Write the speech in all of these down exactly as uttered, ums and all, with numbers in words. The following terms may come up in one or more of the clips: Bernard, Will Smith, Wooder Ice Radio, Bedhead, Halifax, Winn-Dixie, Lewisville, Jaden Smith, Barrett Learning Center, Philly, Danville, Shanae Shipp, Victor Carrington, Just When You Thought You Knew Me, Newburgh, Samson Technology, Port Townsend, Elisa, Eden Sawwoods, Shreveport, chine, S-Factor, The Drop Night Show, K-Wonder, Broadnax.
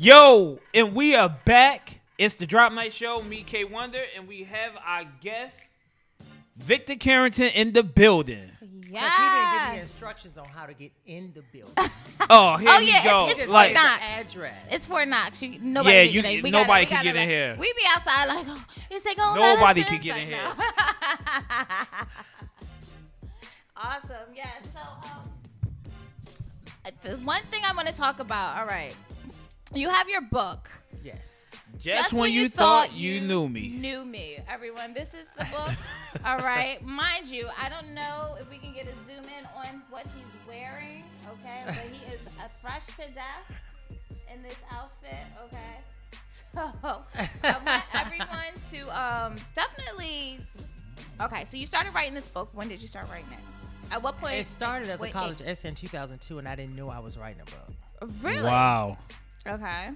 Yo, and we are back. It's the Drop Night Show, me, K-Wonder, and we have our guest, Victor Carrington, in the building. Yeah. Because he didn't give me instructions on how to get in the building. oh, here oh, yeah, you go. It's, it's like, Fort Knox. Address. It's Fort Knox. You, nobody yeah, you, can, we nobody gotta, can gotta, get in here. We be outside like, oh, is it going on? Nobody can get in here. Awesome. Yeah, so um, the one thing I want to talk about, all right. You have your book. Yes. Just, Just when, when you, you thought, thought you knew me. Knew me, everyone. This is the book. All right. Mind you, I don't know if we can get a zoom in on what he's wearing, okay? But he is a fresh to death in this outfit, okay? So I want everyone to um, definitely... Okay, so you started writing this book. When did you start writing it? At what point? It started as a college essay in two thousand two, and I didn't know I was writing a book. Really? Wow. Okay.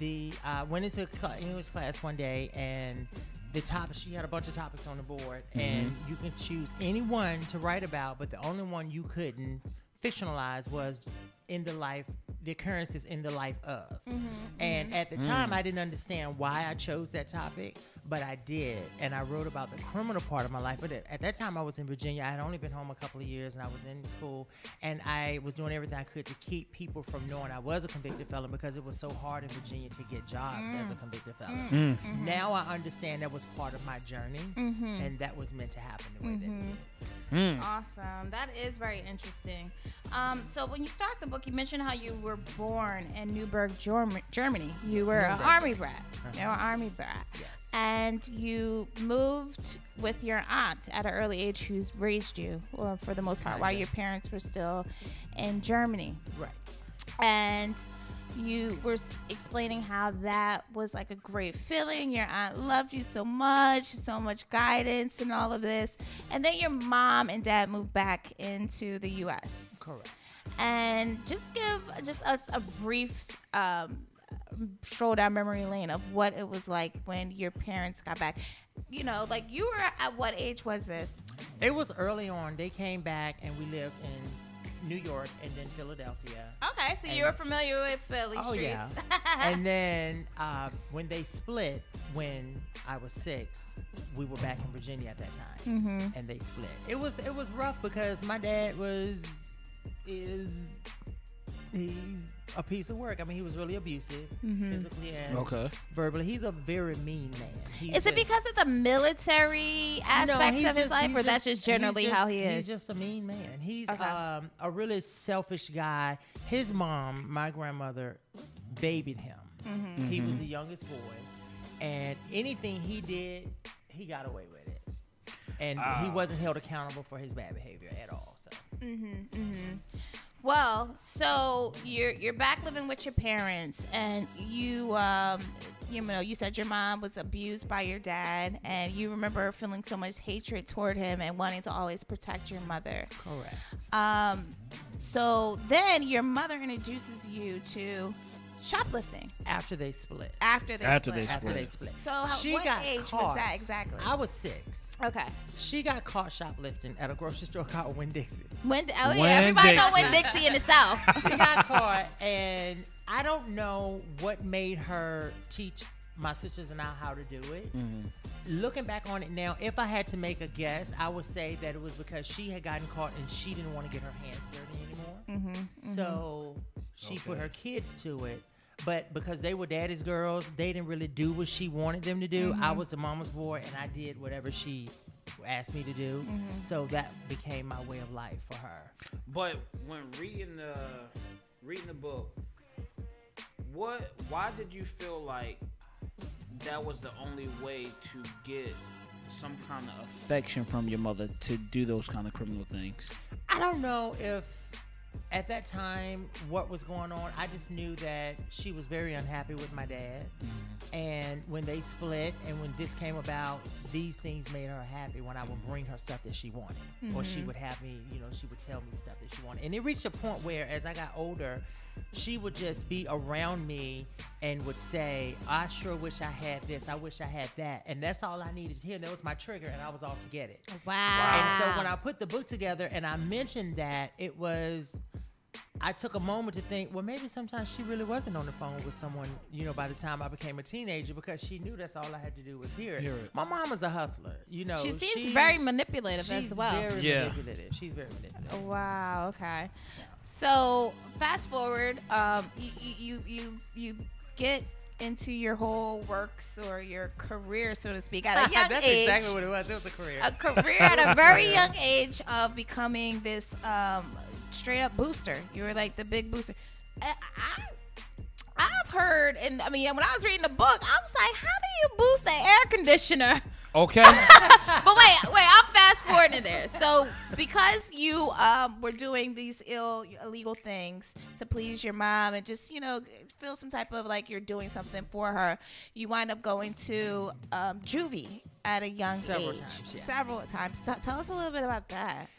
The I uh, went into English class one day, and the topic she had a bunch of topics on the board, mm-hmm. and you can choose any one to write about, but the only one you couldn't fictionalize was in the life, the occurrences in the life of. Mm-hmm, and mm-hmm. at the time, mm. I didn't understand why I chose that topic, but I did, and I wrote about the criminal part of my life. But at that time, I was in Virginia. I had only been home a couple of years, and I was in school, and I was doing everything I could to keep people from knowing I was a convicted felon because it was so hard in Virginia to get jobs mm. as a convicted felon. Mm. Mm. Mm-hmm. Now I understand that was part of my journey, mm-hmm. and that was meant to happen the way mm-hmm. that it did. Mm. Awesome. That is very interesting. Um, so when you start the book, you mentioned how you were born in Newburgh, Germany. You were an army brat. Uh-huh. You were an army brat. Yes. And you moved with your aunt at an early age who's raised you, or for the most part, kind while of. Your parents were still in Germany. Right. And you were explaining how that was like a great feeling. Your aunt loved you so much, so much guidance and all of this. And then your mom and dad moved back into the U S Correct. And just give just us a brief um, stroll down memory lane of what it was like when your parents got back. You know, like you were at what age was this? It was early on. They came back and we lived in New York and then Philadelphia. Okay, so and you were familiar with Philly oh, streets. Yeah. And then uh, when they split, when I was six, we were back in Virginia at that time, mm-hmm. and they split. It was it was rough because my dad was is he's a piece of work. I mean, he was really abusive, mm-hmm. physically and okay. verbally. He's a very mean man. He's is it just, because of the military aspect no, of his just, life, or just, that's just generally just, how he is? He's just a mean man. He's okay. um, a really selfish guy. His mom, my grandmother, babied him. Mm-hmm. Mm-hmm. He was the youngest boy, and anything he did, he got away with it. And uh. he wasn't held accountable for his bad behavior at all. So. Mm-hmm, mm-hmm. Well, so you're you're back living with your parents, and you um you know you said your mom was abused by your dad, and you remember feeling so much hatred toward him and wanting to always protect your mother. Correct. Um, so then your mother introduces you to shoplifting after they split. After they after split. They after split. they split. So how, she what got age caught. was that exactly? I was six. Okay. She got caught shoplifting at a grocery store called Winn-Dixie. Winn, oh yeah, everybody know Winn-Dixie in the South. She got caught, and I don't know what made her teach my sisters and I how to do it. Mm-hmm. Looking back on it now, if I had to make a guess, I would say that it was because she had gotten caught and she didn't want to get her hands dirty anymore. Mm-hmm, mm-hmm. So she okay. put her kids to it. But because they were daddy's girls, they didn't really do what she wanted them to do. Mm-hmm. I was the mama's boy, and I did whatever she asked me to do. Mm-hmm. So that became my way of life for her. But when reading the reading the book, what why did you feel like that was the only way to get some kind of affection from your mother to do those kind of criminal things? I don't know if... At that time, what was going on, I just knew that she was very unhappy with my dad. Mm-hmm. And when they split and when this came about, these things made her happy when I would bring her stuff that she wanted. Mm-hmm. Or she would have me, you know, she would tell me stuff that she wanted. And it reached a point where as I got older, she would just be around me and would say, I sure wish I had this. I wish I had that. And that's all I needed to hear. That was my trigger, and I was off to get it. Wow. wow. And so when I put the book together and I mentioned that, it was... I took a moment to think, well, maybe sometimes she really wasn't on the phone with someone, you know, by the time I became a teenager, because she knew that's all I had to do was hear it. Hear it. My mom is a hustler, you know. She seems she, very manipulative she's as well. Very yeah. manipulative. She's very manipulative. Wow, okay. So, fast forward, um, you, you, you, you get into your whole works or your career, so to speak, at a young That's age. That's exactly what it was. It was a career. A career at a very young age of becoming this um, straight up booster. You were like the big booster. I, I, I've heard, and I mean, when I was reading the book, I was like, how do you boost an air conditioner? Okay. But wait, wait, I'm fast forwarding there. So because you um, were doing these ill, illegal things to please your mom and just, you know, feel some type of like you're doing something for her, you wind up going to um, juvie at a young Several age. Times, yeah. Several times. So tell us a little bit about that.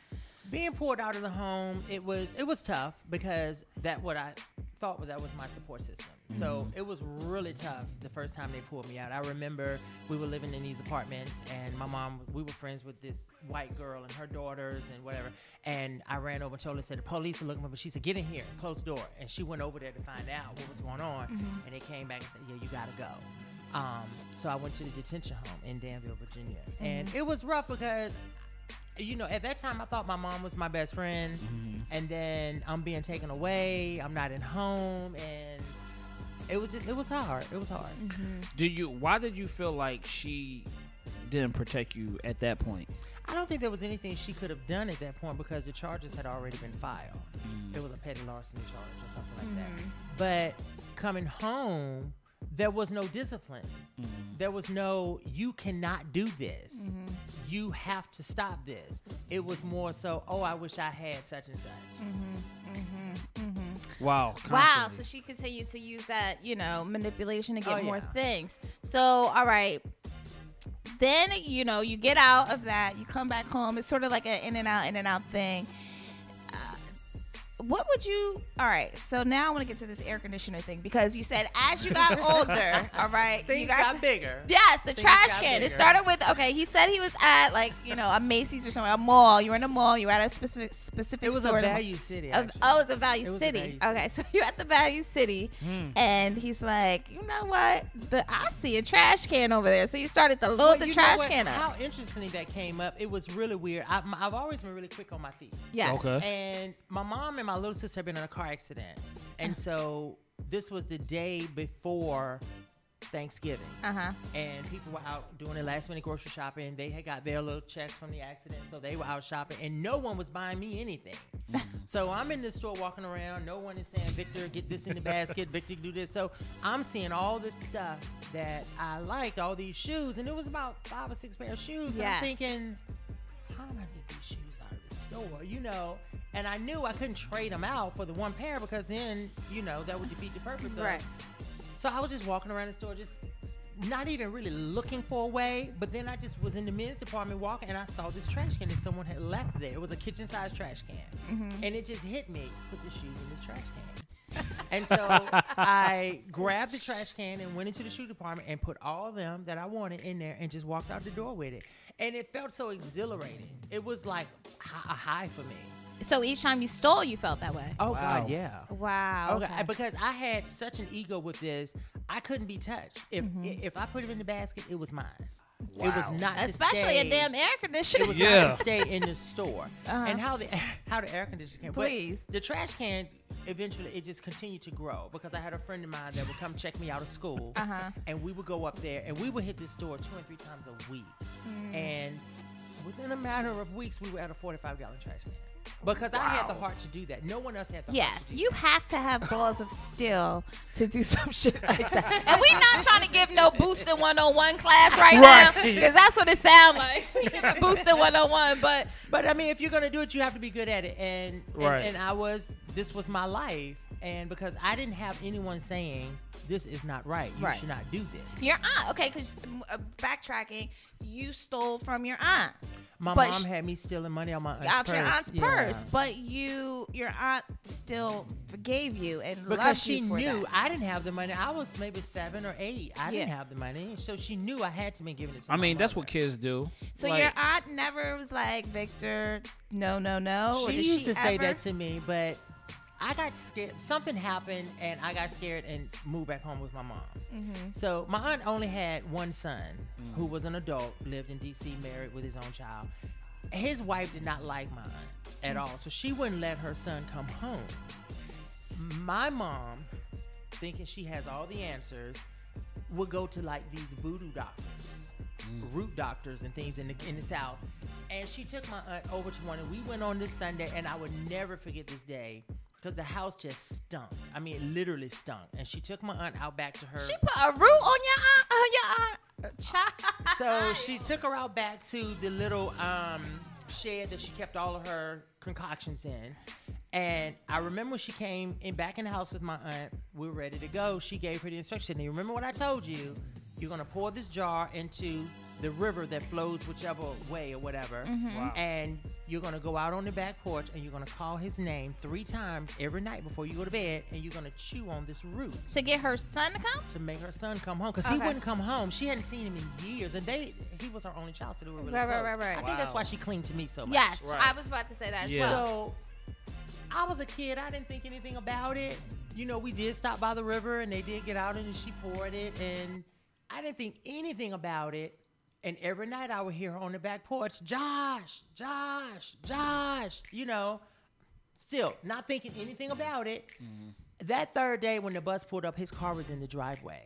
Being pulled out of the home, it was it was tough because that what I thought that was my support system. Mm-hmm. So it was really tough the first time they pulled me out. I remember we were living in these apartments, and my mom, we were friends with this white girl and her daughters and whatever. And I ran over and told her, said, the police are looking for me. She said, get in here, close the door. And she went over there to find out what was going on. Mm-hmm. And they came back and said, yeah, you gotta go. Um, so I went to the detention home in Danville, Virginia. Mm-hmm. And it was rough because, you know, at that time I thought my mom was my best friend. Mm-hmm. And then I'm being taken away. I'm not at home. And it was just, it was hard. It was hard. Mm-hmm. Do you, why did you feel like she didn't protect you at that point? I don't think there was anything she could have done at that point because the charges had already been filed. Mm-hmm. It was a petty larceny charge or something like mm-hmm. that. But coming home, there was no discipline. Mm-hmm. There was no, you cannot do this. Mm-hmm. You have to stop this. It was more so, oh, I wish I had such and such. Mm-hmm, mm-hmm, mm-hmm. Wow. Constantly. Wow. So she continued to use that, you know, manipulation to get oh, yeah. more things. So, all right. Then, you know, you get out of that. You come back home. It's sort of like an in and out, in and out thing. Uh, what would you, all right. So now I want to get to this air conditioner thing because you said as you got older, all right. Things you got, got bigger. Yes, the Things trash can. Bigger. It started with, okay, he said he was at like, you know, a Macy's or somewhere, a mall. You were in a mall. You were at a specific specific It was a Value City. Of, oh, it was a Value it was City. A value okay, city. So you're at the Value City mm. and he's like, you know what? The, I see a trash can over there. So you started to load well, the trash can up. How interesting that came up. It was really weird. I, I've always been really quick on my feet. Yeah. Okay. And my mom and my little sister had been in a car accident. And so this was the day before Thanksgiving. Uh-huh. And people were out doing their last minute grocery shopping. They had got their little checks from the accident. So they were out shopping and no one was buying me anything. So I'm in this store walking around. No one is saying, Victor, get this in the basket. Victor, do this. So I'm seeing all this stuff that I liked, all these shoes. And it was about five or six pair of shoes. Yes. And I'm thinking, how am I getting these shoes out of the store? You know. And I knew I couldn't trade them out for the one pair because then, you know, that would defeat the purpose. Right. So I was just walking around the store, just not even really looking for a way. But then I just was in the men's department walking and I saw this trash can that someone had left there. It was a kitchen-sized trash can. Mm-hmm. And it just hit me, put the shoes in this trash can. And so I grabbed the trash can and went into the shoe department and put all of them that I wanted in there and just walked out the door with it. And it felt so exhilarating. It was like a high for me. So each time you stole, you felt that way? Oh, wow. God, yeah. Wow. Okay. Okay. Because I had such an ego with this, I couldn't be touched. If mm-hmm. if I put it in the basket, it was mine. Wow. It was not Especially to stay, a damn air conditioner. It was yeah. not to stay in the store. Uh-huh. And how the how the air conditioner came. Please. But the trash can, eventually, it just continued to grow because I had a friend of mine that would come check me out of school. Uh-huh. And we would go up there, and we would hit this store two and three times a week. Mm. And within a matter of weeks, we were at a forty-five gallon trash can. Because wow. I had the heart to do that. No one else had the yes, heart to do Yes, you that. have to have balls of steel to do some shit like that. And we're not trying to give no Boosting one oh one class right, right. now. Because that's what it sounds like. Boosting one oh one. But, but, I mean, if you're going to do it, you have to be good at it. And, right. and, and I was, this was my life. And because I didn't have anyone saying, this is not right. You right. should not do this. Your aunt. Okay, because uh, backtracking, you stole from your aunt. My but mom had me stealing money on my aunt's out purse. Your aunt's yeah. purse. But you, your aunt still forgave you and because loved you for that. Because she knew I didn't have the money. I was maybe seven or eight. I yeah. didn't have the money. So she knew I had to be giving it to I my I mean, mother. That's what kids do. So like, your aunt never was like, Victor, no, no, no? She, or did used she used to ever? say that to me, but I got scared. Something happened, and I got scared and moved back home with my mom. Mm-hmm. So my aunt only had one son, mm-hmm. who was an adult, lived in D C, married with his own child. His wife did not like my aunt at mm-hmm. all, so she wouldn't let her son come home. My mom, thinking she has all the answers, would go to like these voodoo doctors, mm. root doctors and things in the in the South. And she took my aunt over to one, and we went on this Sunday, and I would never forget this day because the house just stunk. I mean, it literally stunk. And she took my aunt out back to her. She put a root on your aunt, on your aunt. Child. So she took her out back to the little um, shed that she kept all of her concoctions in. And I remember when she came in back in the house with my aunt, we were ready to go. She gave her the instruction. You remember what I told you? You're going to pour this jar into the river that flows whichever way or whatever. Mm-hmm. Wow. And you're going to go out on the back porch, and you're going to call his name three times every night before you go to bed, and you're going to chew on this root. To get her son to come? To make her son come home, because okay. he wouldn't come home. She hadn't seen him in years, and they he was her only child, so they were really right, close. Right, right, right. I wow. think that's why she clinged to me so much. Yes, right. I was about to say that as yeah. well. So, I was a kid. I didn't think anything about it. You know, we did stop by the river, and they did get out, and she poured it, and I didn't think anything about it. And every night I would hear her on the back porch, Josh, Josh, Josh, you know, still not thinking anything about it. Mm-hmm. That third day when the bus pulled up, his car was in the driveway.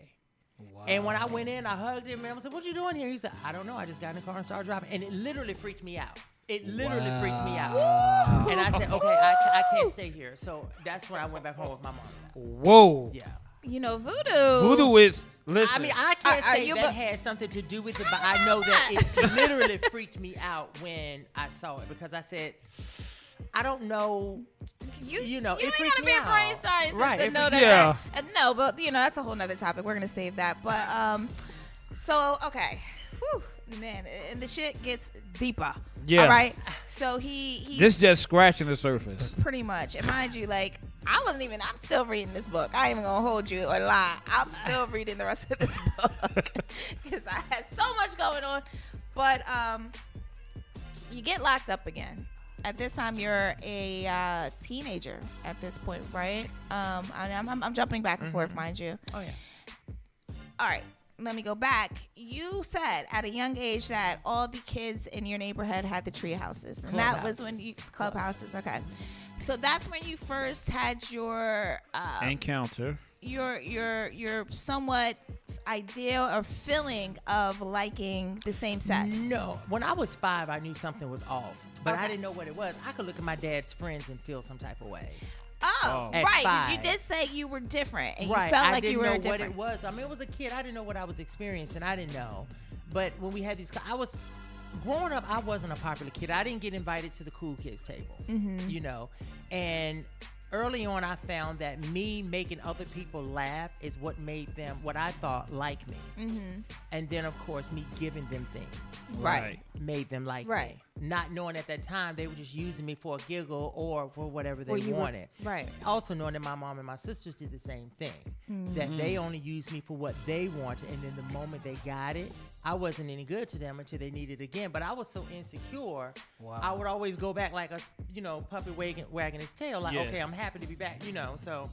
Wow. And when I went in, I hugged him, and I said, what you doing here? He said, I don't know. I just got in the car and started driving. And it literally freaked me out. It literally wow. freaked me out. Woo! And I said, okay, I, I can't stay here. So that's when I went back home with my mom. Whoa. Yeah. You know, voodoo. Voodoo is, listen. I mean, I can't are, say are that had something to do with it, but I know that it literally freaked me out when I saw it, because I said, I don't know. You, you know, you it ain't got to be out. A brain scientist right. to know that. Yeah. I, uh, no, but, you know, that's a whole nother topic. We're going to save that. But, um, so, okay. Whew. Man, and the shit gets deeper. Yeah. All right. So he, he. This just scratching the surface. Pretty much. And mind you, like, I wasn't even. I'm still reading this book. I ain't even gonna hold you or lie. I'm still reading the rest of this book because I had so much going on. But um, you get locked up again. At this time, you're a uh, teenager. At this point, right? Um, I, I'm, I'm, I'm jumping back and mm-hmm. forth, mind you. Oh yeah. All right. Let me go back. You said at a young age that all the kids in your neighborhood had the tree houses. And club that houses. Was when you clubhouses. Club. Okay. So that's when you first had your um, encounter. Your your your somewhat idea or feeling of liking the same sex. No. When I was five, I knew something was off, but okay. I didn't know what it was. I could look at my dad's friends and feel some type of way. Oh, oh, right, because you did say you were different, and right. you felt I like didn't you were know different. What it was. I mean, it was a kid. I didn't know what I was experiencing. I didn't know. But when we had these, I was growing up. I wasn't a popular kid. I didn't get invited to the cool kids table, mm-hmm. you know. And early on, I found that me making other people laugh is what made them, what I thought, like me. Mm-hmm. And then, of course, me giving them things, right, made them like right. me. Not knowing at that time they were just using me for a giggle or for whatever they well, wanted. Were, right. Also knowing that my mom and my sisters did the same thing, mm-hmm. that they only used me for what they wanted, and then the moment they got it, I wasn't any good to them until they needed it again. But I was so insecure, wow. I would always go back like a, you know, puppy wagging, wagging his tail. Like, yeah. okay, I'm happy to be back, you know. So,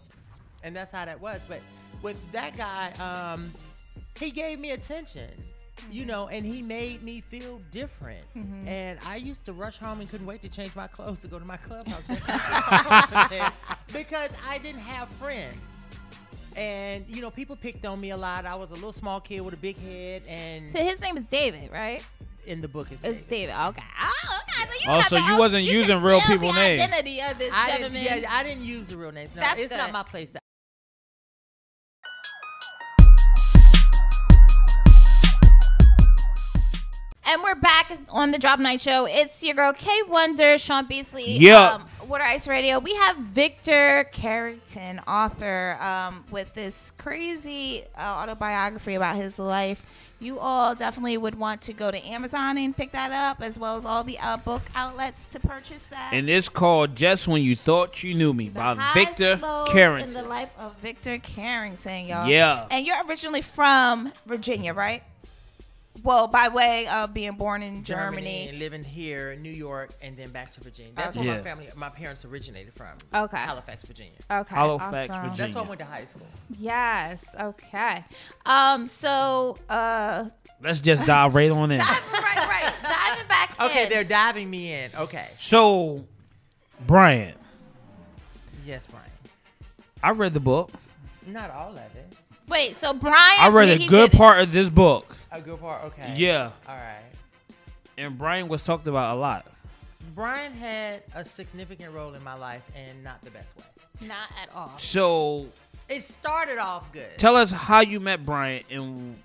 and that's how that was. But with that guy, um, he gave me attention, mm-hmm. you know, and he made me feel different. Mm-hmm. And I used to rush home and couldn't wait to change my clothes to go to my clubhouse because I didn't have friends. And, you know, people picked on me a lot. I was a little small kid with a big head. And so his name is David, right? In the book, it's, it's David. David. Okay. Oh, okay. So you, oh, so you wasn't you using real people's names. Identity of this I gentleman. Didn't, yeah, I didn't use the real names. No, that's it's good. Not my place to. And we're back on the Drop Night Show. It's your girl K-Wonder, Sean Beasley. Yeah. Um, Wooder Ice Radio. We have Victor Carrington, author, um, with this crazy uh, autobiography about his life. You all definitely would want to go to Amazon and pick that up, as well as all the uh, book outlets to purchase that. And it's called Just When You Thought You Knew Me the by Victor Carrington. In the life of Victor Carrington, y'all. Yeah. And you're originally from Virginia, right? Well, by way of being born in Germany, Germany and living here, New York, and then back to Virginia. That's okay. where yeah. my family, my parents originated from. Okay, Halifax, Virginia. Okay, Halifax, awesome. Virginia. That's where I went to high school. Yes. Okay. Um. So. Uh. Let's just dive right on in. Dive, right, right. Diving back in. Okay, they're diving me in. Okay. So, Brian. Yes, Brian. I read the book. Not all of it. Wait, so Brian. I read a good part of this book. A good part? Okay. Yeah. All right. And Brian was talked about a lot. Brian had a significant role in my life, and not the best way. Not at all. So. It started off good. Tell us how you met Brian and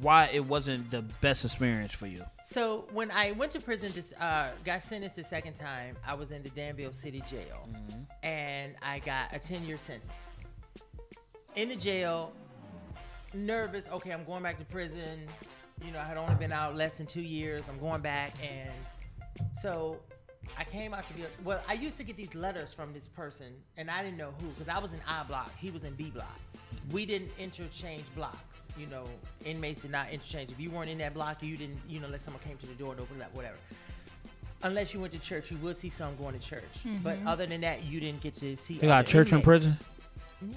why it wasn't the best experience for you. So when I went to prison, this, uh, got sentenced the second time, I was in the Danville City Jail. Mm-hmm. And I got a ten-year sentence. In the jail, nervous. Okay, I'm going back to prison. You know, I had only been out less than two years. I'm going back. And so I came out to be, well, I used to get these letters from this person, and I didn't know who, because I was in I block. He was in B block. We didn't interchange blocks. You know, inmates did not interchange. If you weren't in that block, you didn't, you know, unless someone came to the door and opened up, whatever. Unless you went to church, you would see someone going to church. Mm-hmm. But other than that, you didn't get to see. You got church inmates. In prison? Yeah.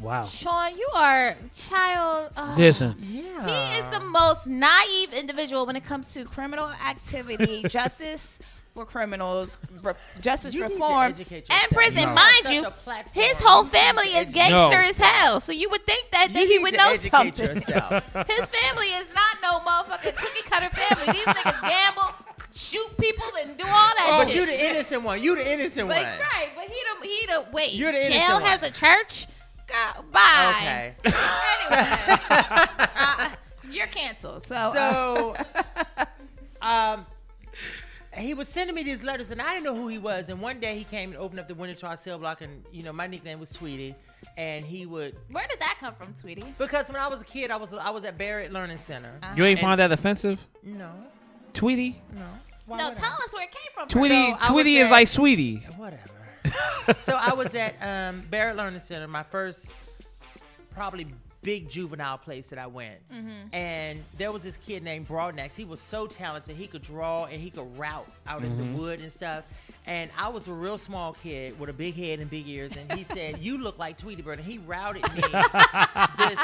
Wow. Sean, you are child. Uh, Listen. Yeah. He is the most naive individual when it comes to criminal activity, justice for criminals, re justice you reform, and prison. No. Mind you, his whole family is gangster no. as hell. So you would think that, that he would know something. Yourself. His family is not no motherfucking cookie cutter family. These niggas gamble, shoot people, and do all that oh, shit. But you the innocent one. You the innocent but, one. Right. But he the, he the wait, you're the jail one. Has a church? Go, bye. Okay. Anyway, uh, you're canceled. So, so uh, um, he was sending me these letters, and I didn't know who he was. And one day he came and opened up the window to our cell block, and you know my nickname was Tweety. And he would. Where did that come from, Tweety? Because when I was a kid, I was I was at Barrett Learning Center. Uh-huh. You ain't find that offensive? No. Tweety? No. Why no. Tell I? Us where it came from. Tweety. So Tweety is at, like sweetie. Whatever. So I was at um, Barrett Learning Center, my first probably big juvenile place that I went. Mm-hmm. And there was this kid named Broadnax. He was so talented. He could draw and he could route out mm-hmm. in the wood and stuff. And I was a real small kid with a big head and big ears. And he said, you look like Tweety Bird. And he routed me. this,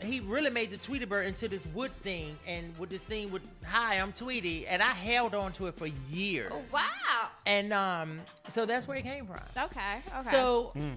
he really made the Tweety Bird into this wood thing. And with this thing with, hi, I'm Tweety. And I held on to it for years. Oh, wow. And um, so that's where it came from. Okay. Okay. So mm.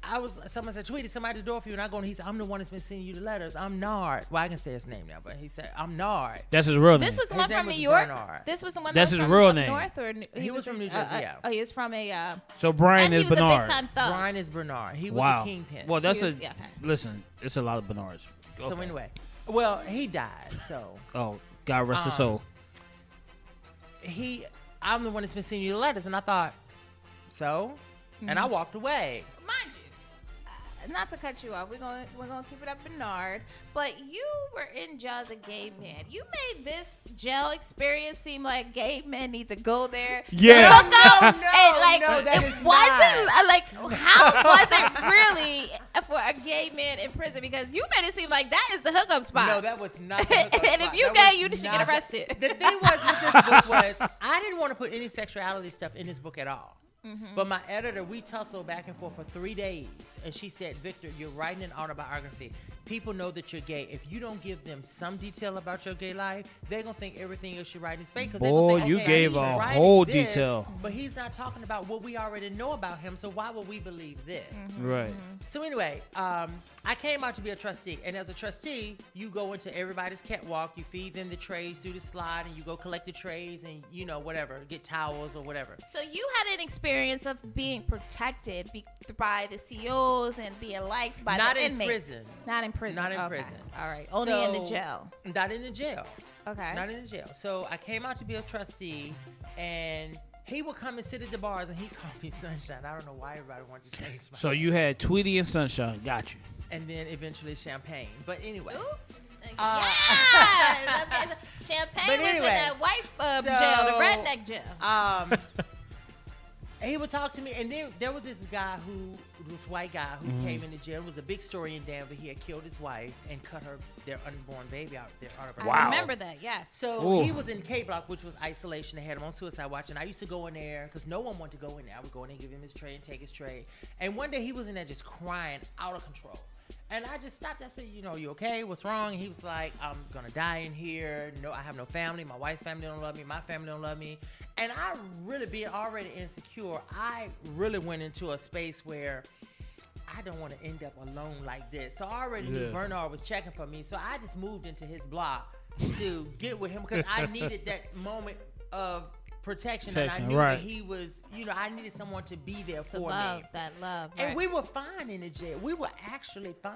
I was, someone said, Tweety, somebody at the door for you. And I go, and he said, I'm the one that's been sending you the letters. I'm Nard. Well, I can say his name now, but he said, I'm Nard. That's his real name. This was the one from New York? Bernard. This was the one that that's was his from real name. North or New he, he was, was from New Jersey, uh, yeah. Oh, he was from a... Uh, so Brian is Bernard. Brian is Bernard. He was wow. a kingpin. Well, that's was, a... Yeah, okay. Listen, it's a lot of Bernards. Okay. So anyway, well, he died, so... Oh, God rest um, his soul. He... I'm the one that's been sending you the letters, and I thought, so? Mm-hmm. And I walked away. Mind you. Not to cut you off, we're gonna we're gonna keep it up, Bernard. But you were in jail as a gay man. You made this jail experience seem like gay men need to go there. Yeah. Hook up no, and like no, that it is wasn't not. Like how was it really for a gay man in prison? Because you made it seem like that is the hookup spot. No, that was not. The and spot. If you that gay, you should get arrested. The, the thing was with this book was I didn't want to put any sexuality stuff in this book at all. Mm-hmm. But my editor, we tussled back and forth for three days. And she said, Victor, you're writing an autobiography. People know that you're gay. If you don't give them some detail about your gay life, they're going to think everything else you're writing is fake. Oh, okay, you gave a whole this, detail. But he's not talking about what we already know about him, so why would we believe this? Mm-hmm. Right. Mm-hmm. So anyway, um, I came out to be a trustee. And as a trustee, you go into everybody's catwalk. You feed them the trays through the slide, and you go collect the trays and, you know, whatever, get towels or whatever. So you had an experience. Experience of being protected be by the C Os and being liked by not the inmates. Not in prison. Not in prison. Not in okay. prison. All right. Only so, in the jail. Not in the jail. Okay. Not in the jail. So I came out to be a trustee, and he would come and sit at the bars, and he called me Sunshine. I don't know why everybody wanted to change my So name. You had Tweety and Sunshine. Got you. And then eventually Champagne. But anyway. Ooh. Uh, yes. Okay. Champagne anyway, was in that white uh, so, jail, the redneck jail. Um... And he would talk to me. And then there was this guy who, this white guy who mm-hmm. came into jail. It was a big story in Danville. He had killed his wife and cut her, their unborn baby out. Their unborn wow. I remember that, yes. So Ooh. He was in K Block, which was isolation. They had him on suicide watch. And I used to go in there because no one wanted to go in there. I would go in and give him his tray and take his tray. And one day he was in there just crying out of control. And I just stopped. I said, you know, you okay? What's wrong? And he was like, I'm going to die in here. No, I have no family. My wife's family don't love me. My family don't love me. And I really, being already insecure, I really went into a space where I don't want to end up alone like this. So I already yeah. knew Bernard was checking for me. So I just moved into his block to get with him because I needed that moment of protection, protection. And I knew right. that he was, you know, I needed someone to be there to for love, me. That love. Right. And we were fine in the jail. We were actually fine.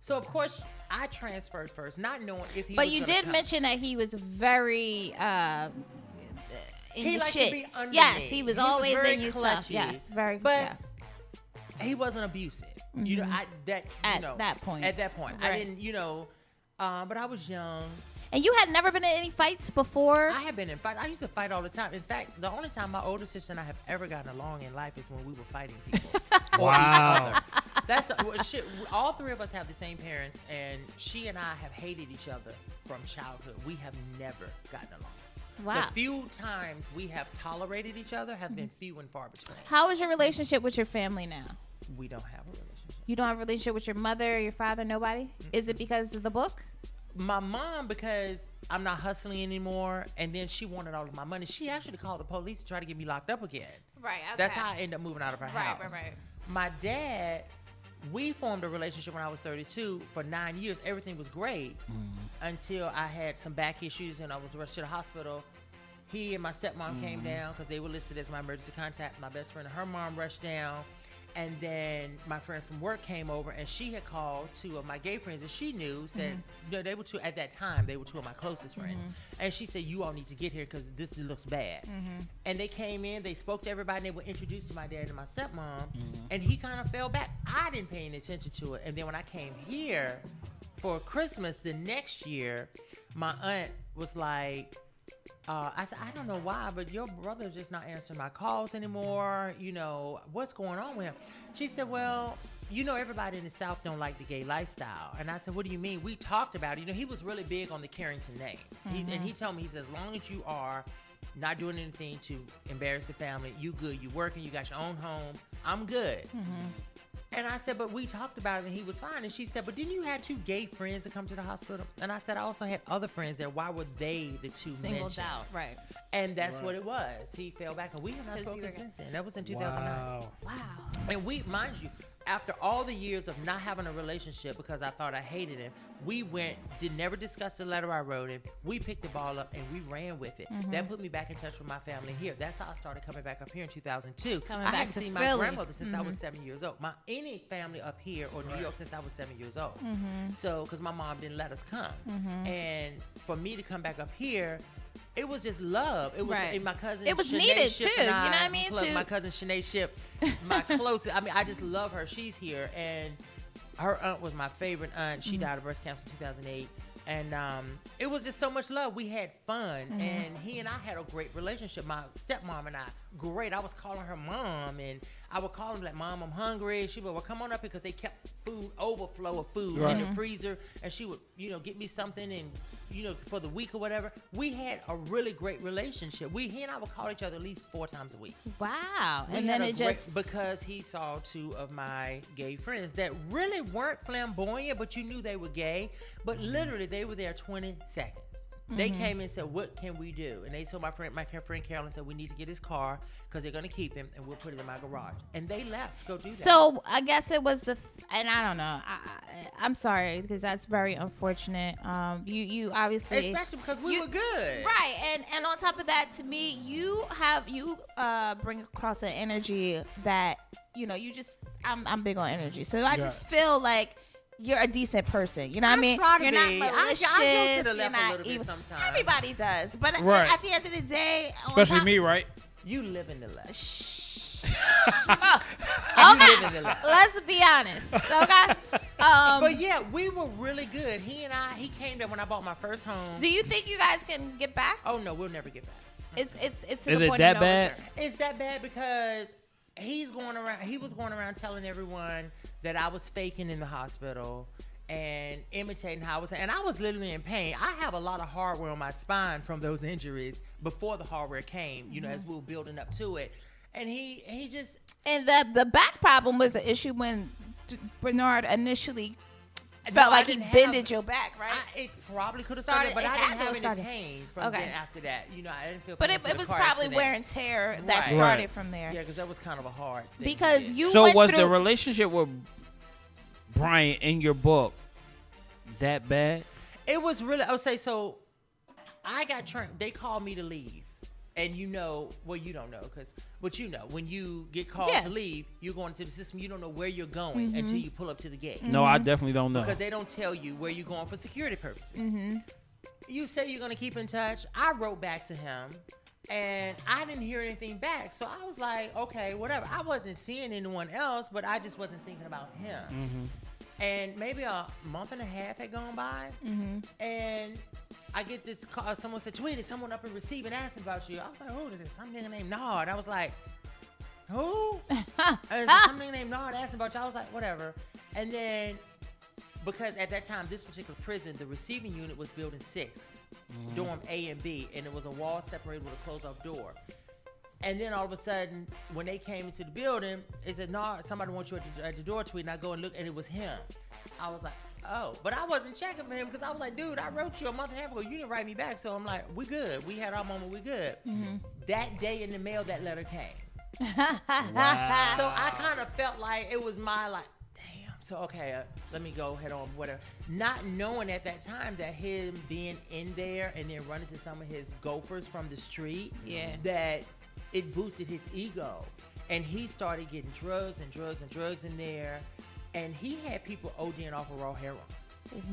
So of course I transferred first, not knowing if he. But was you did come. mention that he was very. Uh, in he the liked shit. to be under Yes, me. he was he always was in your stuff. Yes, very. But yeah. he wasn't abusive. Mm-hmm. You know, I that at you know, that point. At that point, right. I didn't. You know, uh, but I was young. And you had never been in any fights before? I had been in fights. I used to fight all the time. In fact, the only time my older sister and I have ever gotten along in life is when we were fighting people. Wow. That's a, well, shit, all three of us have the same parents, and she and I have hated each other from childhood. We have never gotten along. Wow. The few times we have tolerated each other have been few and far between. How is your relationship with your family now? We don't have a relationship. You don't have a relationship with your mother, your father, nobody? Mm-hmm. Is it because of the book? My mom, because I'm not hustling anymore, and then she wanted all of my money. She actually called the police to try to get me locked up again. Right. Okay. That's how I ended up moving out of her house. Right, right, right. My dad, we formed a relationship when I was thirty-two for nine years. Everything was great mm. until I had some back issues and I was rushed to the hospital. He and my stepmom mm. came down because they were listed as my emergency contact. My best friend and her mom rushed down. And then my friend from work came over, and she had called two of my gay friends that she knew, said, mm-hmm. you know, they were two, at that time, they were two of my closest friends. Mm-hmm. And she said, you all need to get here because this looks bad. Mm-hmm. And they came in, they spoke to everybody, and they were introduced to my dad and my stepmom, mm-hmm. and he kind of fell back. I didn't pay any attention to it. And then when I came here for Christmas the next year, my aunt was like, Uh, I said, I don't know why, but your brother's just not answering my calls anymore. You know, what's going on with him? She said, well, you know, everybody in the South don't like the gay lifestyle. And I said, what do you mean? We talked about it. You know, he was really big on the Carrington name. Mm-hmm. he, and he told me, he said, as long as you are not doing anything to embarrass the family, you good, you working, you got your own home, I'm good. Mm-hmm. And I said, but we talked about it and he was fine. And she said, but didn't you have two gay friends that come to the hospital? And I said, I also had other friends there. Why were they the two singled out? Right. And that's right. what it was. He fell back and we have not spoken since then. That was in two thousand nine. Wow. Wow. And we, mind you, after all the years of not having a relationship because I thought I hated him, we went, did never discuss the letter I wrote him. We picked the ball up and we ran with it. Mm-hmm. That put me back in touch with my family here. That's how I started coming back up here in two thousand two. Coming I back hadn't to seen Philly. my grandmother since mm-hmm. I was seven years old. My any family up here or New York since I was seven years old. Mm-hmm. So, because my mom didn't let us come. Mm-hmm. And for me to come back up here, it was just love. It was right. and my cousin. It was Shanae needed Shipp too. I, you know what I mean? Close, my cousin Shanae Shipp, my closest. I mean, I just love her. She's here, and her aunt was my favorite aunt. She mm-hmm. died of breast cancer in two thousand eight, and um, it was just so much love. We had fun, mm-hmm. and he and I had a great relationship. My stepmom and I, great. I was calling her mom, and I would call her like, "Mom, I'm hungry." She would, "Well, come on up," because they kept food overflow of food right. in the mm-hmm. freezer, and she would, you know, get me something and. You know, for the week or whatever, we had a really great relationship. We, he and I would call each other at least four times a week. Wow. We and then it great, just... Because he saw two of my gay friends that really weren't flamboyant, but you knew they were gay. But literally, they were there twenty seconds. Mm-hmm. They came and said, what can we do? And they told my friend, my friend Carolyn said, we need to get his car because they're going to keep him and we'll put it in my garage. And they left to go do that. So I guess it was the, f- and I don't know. I, I, I'm sorry because that's very unfortunate. Um, you, you obviously. Especially because we you, were good. Right. And, and on top of that, to me, you have, you uh, bring across an energy that, you know, you just, I'm, I'm big on energy. So I yeah. just feel like. You're a decent person. You know what I mean? You're not malicious. I, I go to the left a little bit sometimes. Everybody does. But right. at the end of the day. Especially top, me, right? You live in the left. Shh. Okay. Let's be honest. Okay? Um, but yeah, we were really good. He and I, he came there when I bought my first home. Do you think you guys can get back? Oh, no. We'll never get back. It's it's it's. Is it that bad? It's that bad because he's going around. He was going around telling everyone that I was faking in the hospital and imitating how I was, and I was literally in pain. I have a lot of hardware on my spine from those injuries before the hardware came. You know, mm-hmm. as we were building up to it, and he he just and the the back problem was an issue when Bernard initially. Felt no, like he bended have, your back, right? I, it probably could have started, started, but I didn't have any started. pain from okay. then after that. You know, I didn't feel pain. But it, it was probably wear and tear that right. started right. from there. Yeah, because that was kind of a hard thing. Because you So went was through the relationship with Brian in your book that bad? It was really, I would say, so I got turned, they called me to leave. And you know, well, you don't know, because, but you know, when you get called yeah. to leave, you're going to the system. You don't know where you're going mm-hmm. until you pull up to the gate. Mm-hmm. No, I definitely don't know. Because they don't tell you where you're going for security purposes. Mm-hmm. You say you're going to keep in touch. I wrote back to him, and I didn't hear anything back. So I was like, okay, whatever. I wasn't seeing anyone else, but I just wasn't thinking about him. Mm-hmm. And maybe a month and a half had gone by, mm-hmm. and I get this call. Someone said, tweeted, someone up in receiving asking about you. I was like, who is it? Some nigga named Nard. I was like, who? Some nigga named Nard asking about you. I was like, whatever. And then, because at that time, this particular prison, the receiving unit was building six, mm. dorm A and B, and it was a wall separated with a closed-off door. And then all of a sudden, when they came into the building, it said, Nard, somebody wants you at the, at the door tweet, and I go and look, and it was him. I was like, oh, but I wasn't checking for him because I was like, dude, I wrote you a month and a half ago. You didn't write me back. So I'm like, we good. We had our moment. We good. Mm-hmm. That day in the mail, that letter came. Wow. So I kind of felt like it was my like, damn. So, okay, uh, let me go head on, whatever. Not knowing at that time that him being in there and then running to some of his gophers from the street, yeah. that it boosted his ego. And he started getting drugs and drugs and drugs in there. And he had people ODing off of raw heroin.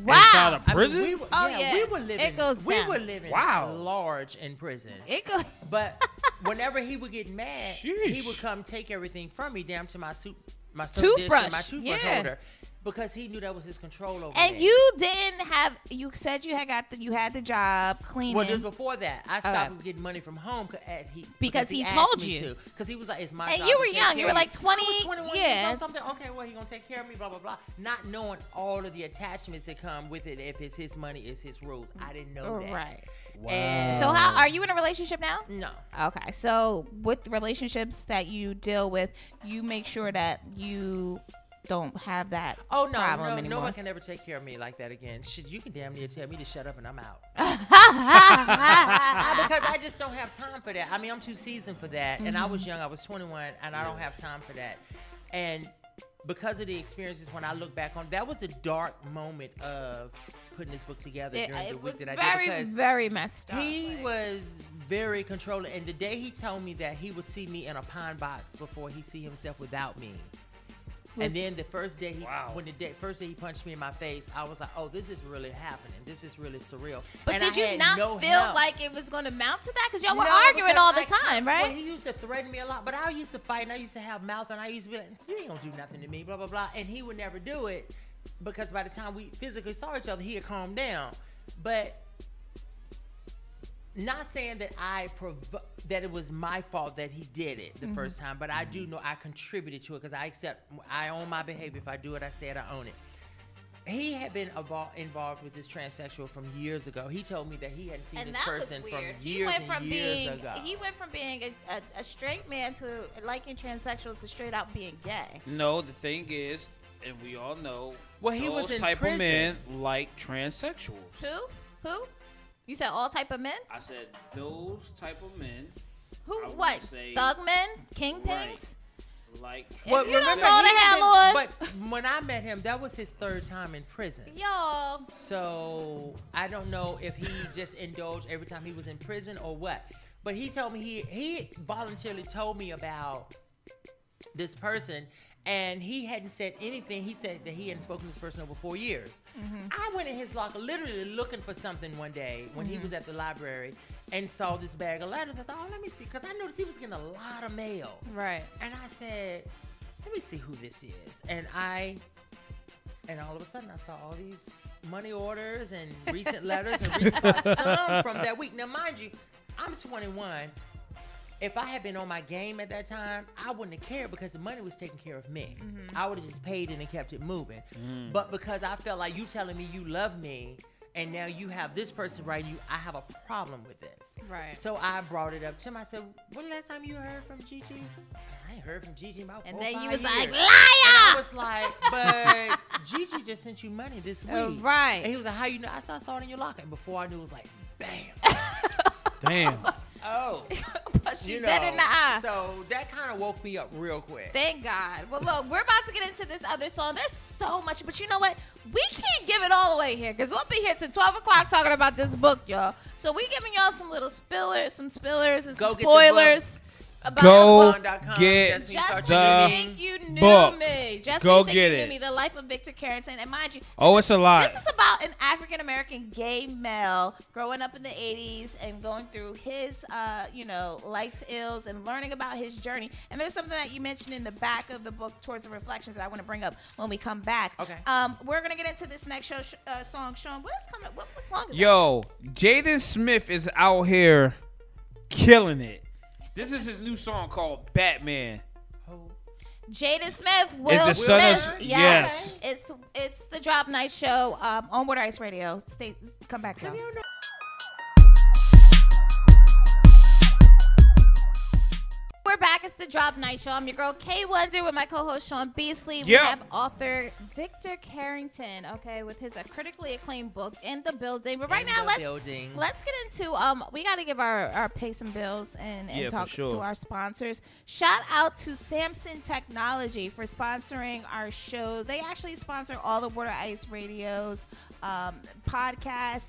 Wow! Inside of prison? I mean, we were, oh yeah, yeah, we were living. It goes we down. were living wow. large in prison. It goes. But whenever he would get mad, sheesh. He would come take everything from me down to my soup, my toothbrush, and my toothbrush yeah. holder, because he knew that was his control over. And that. You didn't have. You said you had got. The, you had the job cleaning. Well, just before that, I stopped okay. getting money from home at he, because, because he, he told you. Because he was like, "It's my." And job you were to young. You were like twenty. twenty-one yeah. Something. Okay. Well, he gonna take care of me. Blah blah blah. Not knowing all of the attachments that come with it. If it's his money, it's his rules. I didn't know that. Right. Wow. And so, how are you in a relationship now? No. Okay. So, with relationships that you deal with, you make sure that you. Don't have that oh no problem no anymore. No one can ever take care of me like that again. Shit, you can damn near tell me to shut up and I'm out. Because I just don't have time for that. I mean, I'm too seasoned for that. Mm-hmm. And I was young, I was twenty-one, and I don't have time for that. And because of the experiences, when I look back on, that was a dark moment of putting this book together it, during it the week that very, I did. It was very messed up. He like. was very controlling. And the day he told me that he would see me in a pine box before he see himself without me. Was, and then the first day, he, wow. when the day, first day he punched me in my face, I was like, "Oh, this is really happening. This is really surreal." But and did I you not no feel help. like it was going to mount to that? Because y'all no, were arguing all the I, time, right? Well, he used to threaten me a lot, but I used to fight, and I used to have mouth, and I used to be like, "You ain't gonna do nothing to me," blah blah blah, and he would never do it because by the time we physically saw each other, he had calmed down. But not saying that I prov- that it was my fault that he did it the mm-hmm. first time, but I do know I contributed to it because I accept, I own my behavior. If I do it, I say it, I own it. He had been evol- involved with this transsexual from years ago. He told me that he hadn't seen and this person from years he went and from years being, ago. He went from being a, a, a straight man to liking transsexuals to straight out being gay. No, the thing is, and we all know, well, he those was in type prison. of men like transsexuals. Who? Who? You said all type of men? I said those type of men. Who? What? Thug men? Kingpins? Right. Like, well, you don't know the hell on. But when I met him, that was his third time in prison. Y'all. So I don't know if he just indulged every time he was in prison or what. But he told me, he, he voluntarily told me about this person. And he hadn't said anything. He said that he hadn't spoken to this person over four years. Mm-hmm. I went in his locker literally looking for something one day when mm-hmm. he was at the library and saw this bag of letters. I thought, oh, let me see. Because I noticed he was getting a lot of mail. Right. And I said, let me see who this is. And I, and all of a sudden I saw all these money orders and recent letters and recent, some from that week. Now, mind you, I'm twenty-one. If I had been on my game at that time, I wouldn't have cared because the money was taking care of me. Mm-hmm. I would have just paid it and kept it moving. Mm. But because I felt like you telling me you love me, and now you have this person writing you, I have a problem with this. Right. So I brought it up to him. I said, when the last time you heard from Gigi? I ain't heard from Gigi in about four, five years. And then you was like, liar! And I was like, but Gigi just sent you money this week. Oh, right. And he was like, how you know? I saw, I saw it in your locker. And before I knew, it was like, bam. Damn. Oh. But you, you know, dead in the eye. So that kind of woke me up real quick. Thank God. Well, look, we're about to get into this other song. There's so much, but you know what? We can't give it all away here because we'll be here till twelve o'clock talking about this book, y'all. So we giving y'all some little spillers, some spillers and some Go spoilers. About Go get Just the think you knew book. Me. Just Go think get you knew it. Me. The Life of Victor Carrington. And mind you, oh, it's a lot. This is about an African-American gay male growing up in the eighties and going through his, uh, you know, life ills and learning about his journey. And there's something that you mentioned in the back of the book towards the reflections that I want to bring up when we come back. Okay. Um, we're going to get into this next show sh uh, song. Sean, what is coming up? What, what song is Yo, that? Jaden Smith is out here killing it. This is his new song called Batman. Jaden Smith, Will Smith. Yes. yes. It's it's the Drop Night Show um, on Wooder Ice Radio. Stay, come back now. We're back. It's the Drop Night Show. I'm your girl K-Wonder with my co-host Sean Beasley. Yep. We have author Victor Carrington, okay, with his uh, critically acclaimed book in the building. But right in now, let's building. let's get into um, we got to give our our pay some bills and, and yeah, talk sure. to our sponsors. Shout out to Samson Technology for sponsoring our show. They actually sponsor all the Wooder Ice Radio's um, podcasts.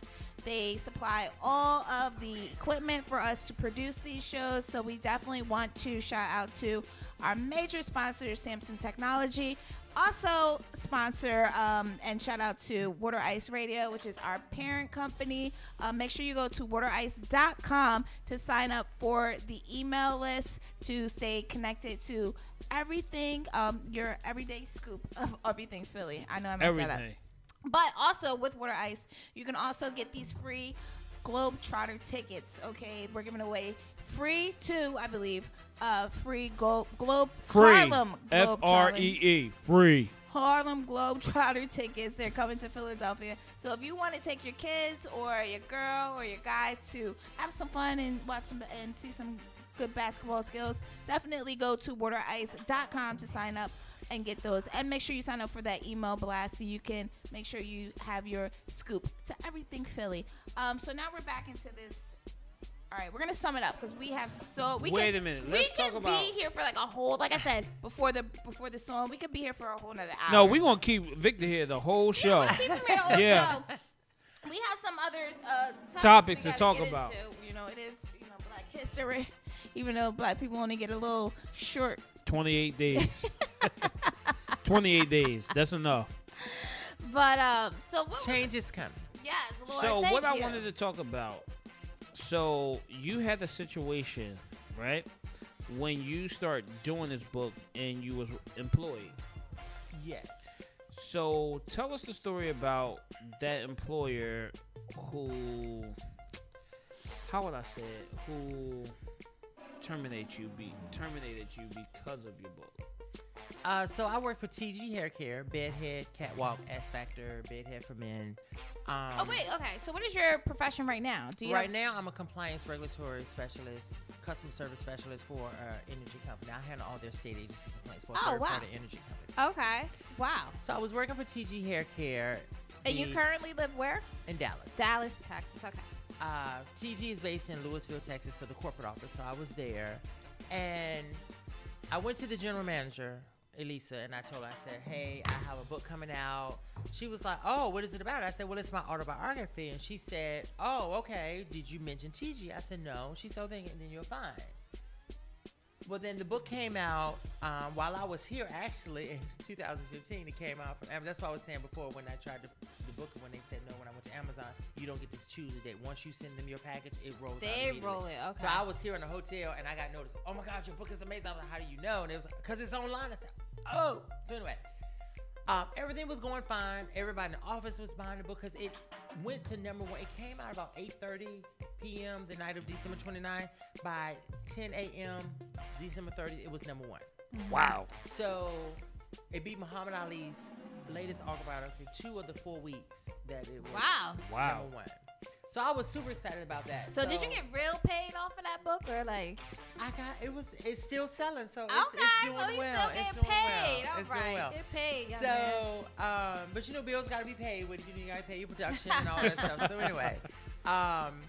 They supply all of the equipment for us to produce these shows, so we definitely want to shout out to our major sponsor, Samson Technology. Also sponsor um, and shout out to Wooder Ice Radio, which is our parent company. Uh, make sure you go to wooder ice dot com to sign up for the email list to stay connected to everything, um, your everyday scoop of everything Philly. I know I messed that up. But also with Wooder Ice, you can also get these free Globetrotter tickets. Okay, we're giving away free two, I believe, uh, free Globe Globe free. Harlem Globe F R E E free Harlem Globetrotter tickets. They're coming to Philadelphia. So if you want to take your kids or your girl or your guy to have some fun and watch them and see some good basketball skills, definitely go to wooder ice dot com to sign up and get those, and make sure you sign up for that email blast so you can make sure you have your scoop to everything Philly. Um, so now we're back into this. All right, we're gonna sum it up because we have so we wait can, a minute. Let's we can talk about be here for like a whole, like I said before the before the song, we could be here for a whole nother hour. No, we're gonna keep Victor here the whole show. Yeah, we'll keep him here the whole yeah. show. We have some other uh, topics, topics to talk about. Into. You know, it is you know Black History, even though Black people only get a little short. twenty-eight days. twenty-eight days. That's enough. But um, so what change was, is coming. Yes, Lord. So what you. I wanted to talk about. So you had a situation, right? When you start doing this book and you was employed. Yes. So tell us the story about that employer who. How would I say it? Who. Terminate you be terminated you because of your book. Uh, so I work for T G Hair Care, Bedhead, Catwalk, S-Factor, Bedhead for Men. Um, oh wait, okay. So what is your profession right now? Do you right now I'm a compliance regulatory specialist, customer service specialist for uh, energy company. I handle all their state agency complaints for oh, a wow. part of energy company. Okay, wow. So I was working for T G Hair Care. And you currently live where? In Dallas. Dallas, Texas. Okay. Uh, T G is based in Lewisville, Texas, so the corporate office. So I was there, and I went to the general manager, Elisa, and I told her, I said, hey, I have a book coming out. She was like, oh, what is it about? I said, well, it's my autobiography. And she said, oh, okay, did you mention T G? I said, no. She said, then you're fine. Well, then the book came out um, while I was here, actually, in two thousand fifteen. It came out from Amazon. That's what I was saying before when I tried to, the book, when they said no, when I went to Amazon, you don't get to choose the date. Once you send them your package, it rolls they out immediately. They roll it, okay. So I was here in the hotel, and I got noticed, oh, my God, your book is amazing. I was like, how do you know? And it was like, because it's online. I said, oh. So anyway, Um, everything was going fine. Everybody in the office was buying the book because it went to number one. It came out about eight thirty p m the night of December twenty-ninth. By ten a m December thirtieth, it was number one. Wow. So it beat Muhammad Ali's latest autobiography two of the four weeks that it was wow. Wow. number one. So I was super excited about that. So, so did you get real paid off of that book or like? I got it was it's still selling, so it's, okay, it's doing so you well. Still it's doing paid. well. All it's right. doing well. Get paid. Young so, man. um, but you know, bills got to be paid. When you, you got to pay your production and all that stuff. So anyway, um,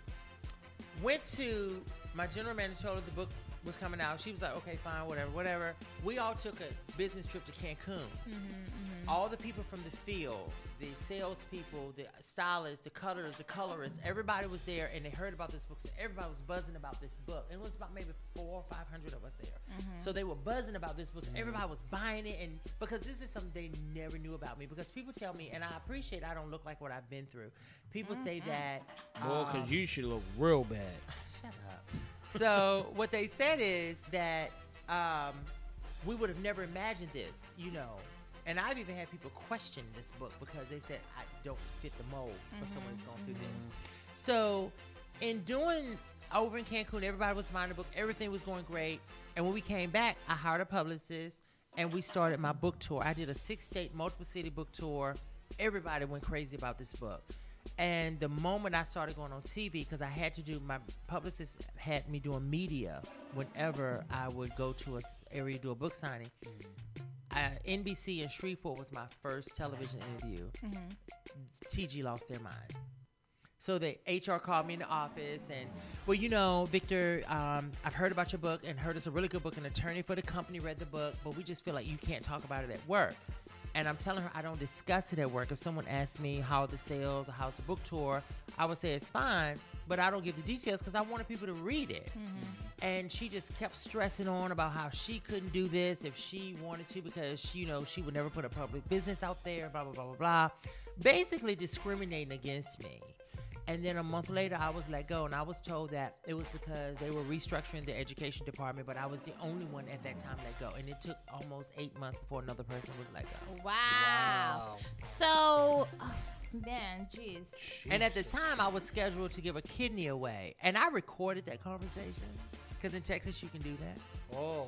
went to my general manager, told her the book was coming out. She was like, okay, fine, whatever, whatever. We all took a business trip to Cancun. Mm-hmm, mm-hmm. All the people from the field, the salespeople, the stylists, the cutters, the colorists, everybody was there and they heard about this book. So everybody was buzzing about this book. It was about maybe four or five hundred of us there. Mm-hmm. So they were buzzing about this book. So everybody was buying it, and because this is something they never knew about me, because people tell me, and I appreciate I don't look like what I've been through. People mm-hmm. say that. Well, because um, you should look real bad. Shut up. So what they said is that um, we would have never imagined this, you know. And I've even had people question this book because they said, I don't fit the mold for mm-hmm. someone that's going through mm-hmm. this. So in doing over in Cancun, everybody was buying the book. Everything was going great. And when we came back, I hired a publicist and we started my book tour. I did a six-state, multiple-city book tour. Everybody went crazy about this book. And the moment I started going on T V, because I had to do, my publicist had me doing media whenever I would go to an area to do a book signing. I, N B C in Shreveport was my first television interview. Mm-hmm. T G lost their mind. So the H R called me in the office and, well, you know, Victor, um, I've heard about your book and heard it's a really good book. An attorney for the company read the book, but we just feel like you can't talk about it at work. And I'm telling her I don't discuss it at work. If someone asks me how are the sales or how's the book tour, I would say it's fine, but I don't give the details because I wanted people to read it. Mm-hmm. And she just kept stressing on about how she couldn't do this if she wanted to because she, you know, she would never put a public business out there, blah, blah, blah, blah, blah. Basically discriminating against me. And then a month later, I was let go, and I was told that it was because they were restructuring the education department, but I was the only one at that time let go. And it took almost eight months before another person was let go. Wow. wow. So, oh, man, geez. And at the time, I was scheduled to give a kidney away, and I recorded that conversation, because in Texas, you can do that. Oh.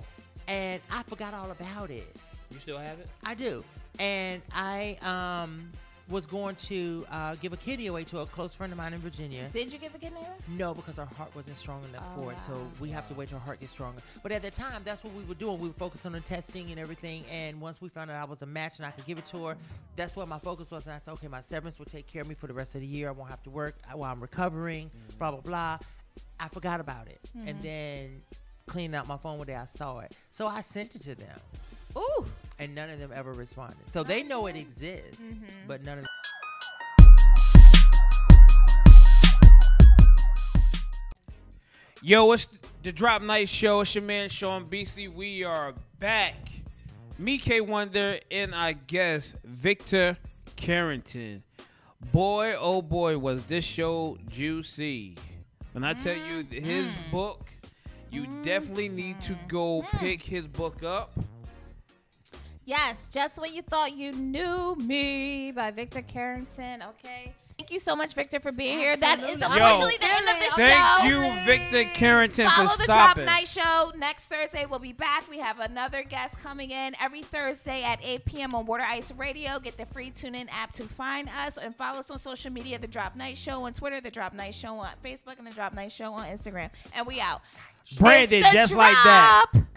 And I forgot all about it. You still have it? I do. And I, um... was going to uh, give a kidney away to a close friend of mine in Virginia. Did you give a kidney away? No, because her heart wasn't strong enough oh, for it, wow. so we have to wait till her heart gets stronger. But at the time, that's what we were doing. We were focused on the testing and everything, and once we found out I was a match and I could give it to her, that's what my focus was, and I said, okay, my severance will take care of me for the rest of the year. I won't have to work while I'm recovering, mm-hmm. blah, blah, blah. I forgot about it, mm-hmm. and then cleaning out my phone one day, I saw it. So I sent it to them. Ooh. And none of them ever responded. So they know it exists, mm-hmm. but none of them. Yo, it's the Drop Night Show. It's your man, Sean Beasley. We are back. Me, K-Wonder, and I guess Victor Carrington. Boy, oh boy, was this show juicy. When I tell you his mm. book, you mm. definitely need to go mm. pick his book up. Yes, Just When You Thought You Knew Me by Victor Carrington, okay? Thank you so much, Victor, for being Absolutely. Here. That is officially the end of the show. Thank you, Victor Carrington, Follow for stopping. Follow the Drop Night Show. Next Thursday, we'll be back. We have another guest coming in every Thursday at eight p m on Wooder Ice Radio. Get the free TuneIn app to find us, and follow us on social media, The Drop Night Show on Twitter, The Drop Night Show on Facebook, and The Drop Night Show on Instagram. And we out. Branded just like that.